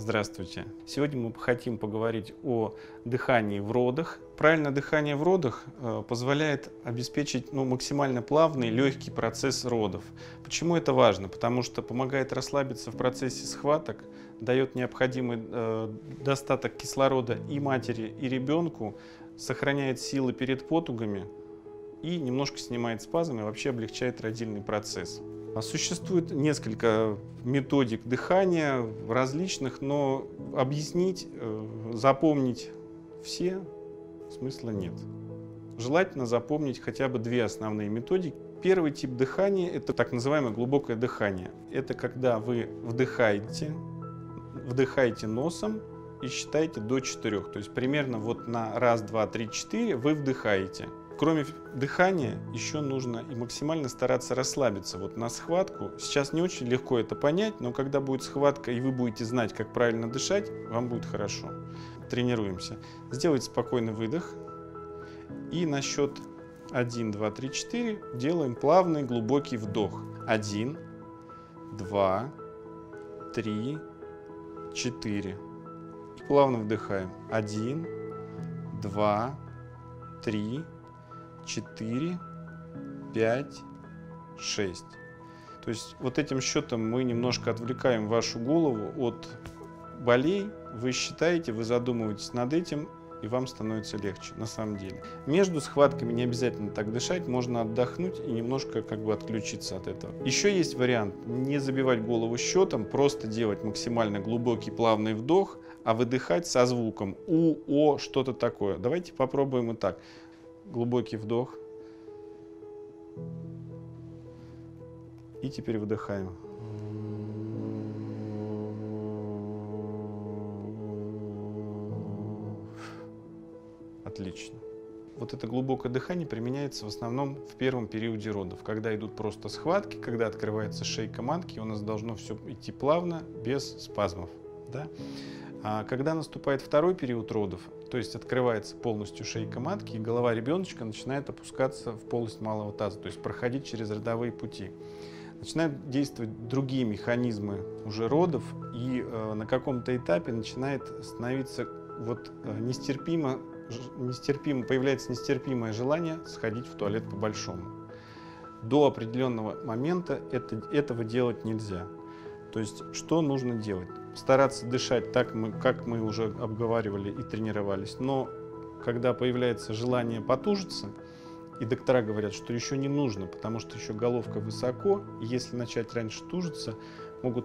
Здравствуйте! Сегодня мы хотим поговорить о дыхании в родах. Правильное дыхание в родах позволяет обеспечить максимально плавный, легкий процесс родов. Почему это важно? Потому что помогает расслабиться в процессе схваток, дает необходимый достаток кислорода и матери, и ребенку, сохраняет силы перед потугами и немножко снимает спазм и вообще облегчает родильный процесс. Существует несколько методик дыхания различных, но объяснить, запомнить все смысла нет. Желательно запомнить хотя бы две основные методики. Первый тип дыхания – это так называемое глубокое дыхание. Это когда вы вдыхаете носом и считаете до 4. То есть примерно вот на 1, 2, 3, 4 вы вдыхаете. Кроме дыхания, еще нужно и максимально стараться расслабиться на схватку. Сейчас не очень легко это понять, но когда будет схватка и вы будете знать, как правильно дышать, вам будет хорошо. Тренируемся. Сделайте спокойный выдох. И на счет 1, 2, 3, 4 делаем плавный глубокий вдох. 1, 2, 3, 4. И плавно вдыхаем. 1, 2, 3, 4, 5, 6. То есть вот этим счетом мы немножко отвлекаем вашу голову от болей. Вы считаете, вы задумываетесь над этим, и вам становится легче на самом деле. Между схватками не обязательно так дышать, можно отдохнуть и немножко отключиться от этого. Еще есть вариант не забивать голову счетом, просто делать максимально глубокий плавный вдох, а выдыхать со звуком у, о, что-то такое. Давайте попробуем и так. Глубокий вдох. И теперь выдыхаем. Отлично. Вот это глубокое дыхание применяется в основном в первом периоде родов, когда идут просто схватки, когда открывается шейка матки, у нас должно все идти плавно, без спазмов. Да? А когда наступает второй период родов, то есть открывается полностью шейка матки, и голова ребеночка начинает опускаться в полость малого таза, то есть проходить через родовые пути. Начинают действовать другие механизмы уже родов, и на каком-то этапе начинает становиться появляется нестерпимое желание сходить в туалет по-большому. До определенного момента этого делать нельзя. То есть что нужно делать? Стараться дышать так, как мы уже обговаривали и тренировались. Но когда появляется желание потужиться, и доктора говорят, что еще не нужно, потому что еще головка высоко, и если начать раньше тужиться, могут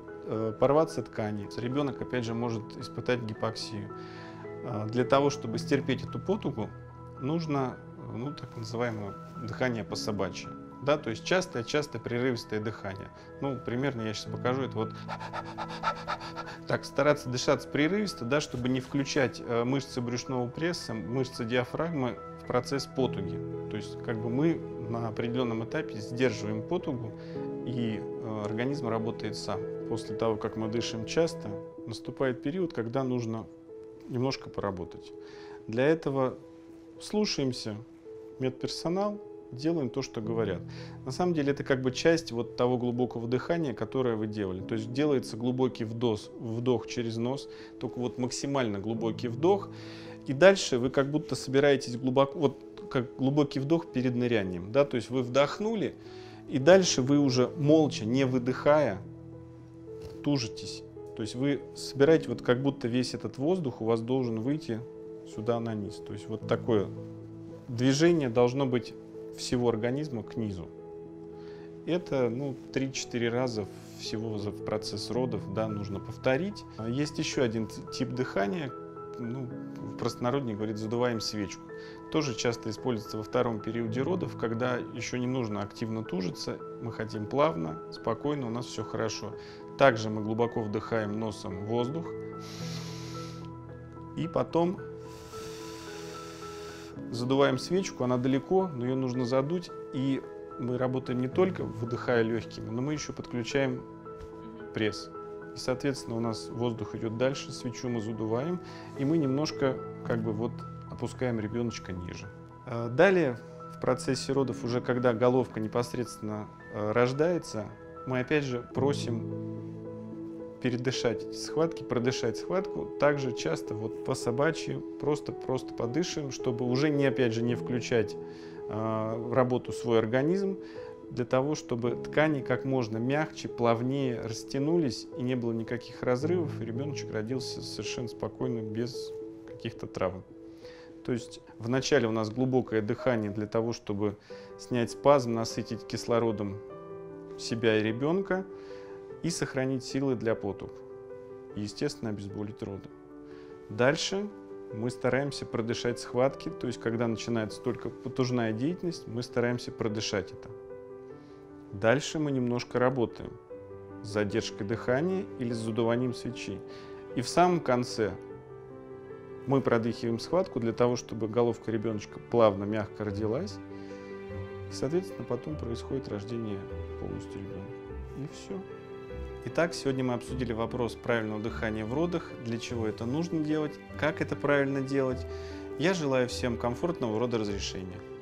порваться ткани. Ребенок, опять же, может испытать гипоксию. Для того, чтобы стерпеть эту потугу, нужно так называемое дыхание по-собачьи. Да, то есть частое прерывистое дыхание. Примерно я сейчас покажу это так, стараться дышать прерывисто, да, чтобы не включать мышцы брюшного пресса, мышцы диафрагмы в процесс потуги. То есть мы на определенном этапе сдерживаем потугу, и организм работает сам. После того, как мы дышим часто, наступает период, когда нужно немножко поработать. Для этого слушаемся медперсонал, делаем то, что говорят. На самом деле это часть того глубокого дыхания, которое вы делали. То есть делается глубокий вдох через нос, только максимально глубокий вдох. И дальше вы как будто собираетесь глубоко, как глубокий вдох перед нырянием. Да? То есть вы вдохнули, и дальше вы уже молча, не выдыхая, тужитесь. То есть вы собираете как будто весь этот воздух у вас должен выйти сюда на низ. То есть такое движение должно быть всего организма к низу. Это 3-4 раза всего за процесс родов, да, нужно повторить. Есть еще один тип дыхания, в простонародье говорит, задуваем свечку. Тоже часто используется во втором периоде родов, когда еще не нужно активно тужиться, мы хотим плавно, спокойно, у нас все хорошо. Также мы глубоко вдыхаем носом воздух и потом задуваем свечку, она далеко, но ее нужно задуть, и мы работаем не только выдыхая легкими, но мы еще подключаем пресс. И, соответственно, у нас воздух идет дальше, свечу мы задуваем, и мы немножко опускаем ребеночка ниже. Далее в процессе родов, уже когда головка непосредственно рождается, мы опять же просим передышать эти схватки, продышать схватку. Также часто вот по собачьи просто подышим, чтобы уже не, опять же, не включать в работу свой организм, для того, чтобы ткани как можно мягче, плавнее растянулись и не было никаких разрывов, и ребеночек родился совершенно спокойно, без каких-то травм. То есть вначале у нас глубокое дыхание для того, чтобы снять спазм, насытить кислородом себя и ребенка и сохранить силы для потуг. И, естественно, обезболить роды. Дальше мы стараемся продышать схватки, то есть когда начинается только потужная деятельность, мы стараемся продышать это. Дальше мы немножко работаем с задержкой дыхания или с задуванием свечи. И в самом конце мы продыхиваем схватку для того, чтобы головка ребеночка плавно, мягко родилась. И, соответственно, потом происходит рождение полностью ребенка. И все. Итак, сегодня мы обсудили вопрос правильного дыхания в родах, для чего это нужно делать, как это правильно делать. Я желаю всем комфортного родоразрешения.